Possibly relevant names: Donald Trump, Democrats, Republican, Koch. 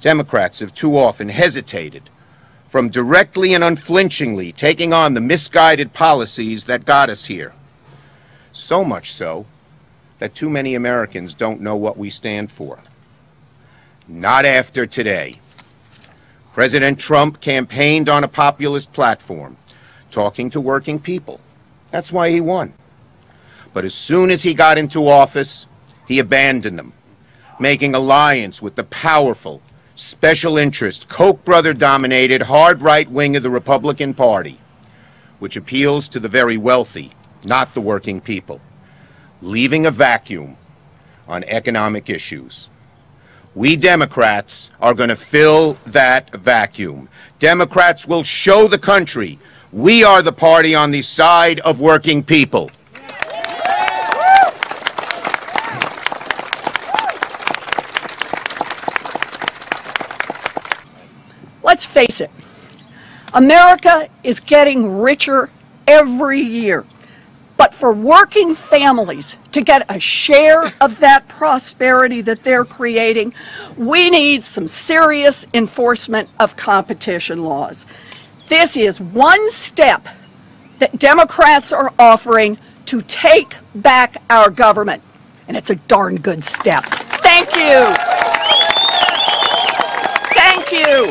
Democrats have too often hesitated from directly and unflinchingly taking on the misguided policies that got us here. So much so that too many Americans don't know what we stand for. Not after today. President Trump campaigned on a populist platform, talking to working people. That's why he won. But as soon as he got into office, he abandoned them, making alliance with the powerful, special interest, Koch brother-dominated, hard right wing of the Republican Party, which appeals to the very wealthy, not the working people, leaving a vacuum on economic issues. We Democrats are going to fill that vacuum. Democrats will show the country we are the party on the side of working people. Let's face it, America is getting richer every year. But for working families to get a share of that prosperity that they're creating, we need some serious enforcement of competition laws. This is one step that Democrats are offering to take back our government, and it's a darn good step. Thank you. Thank you.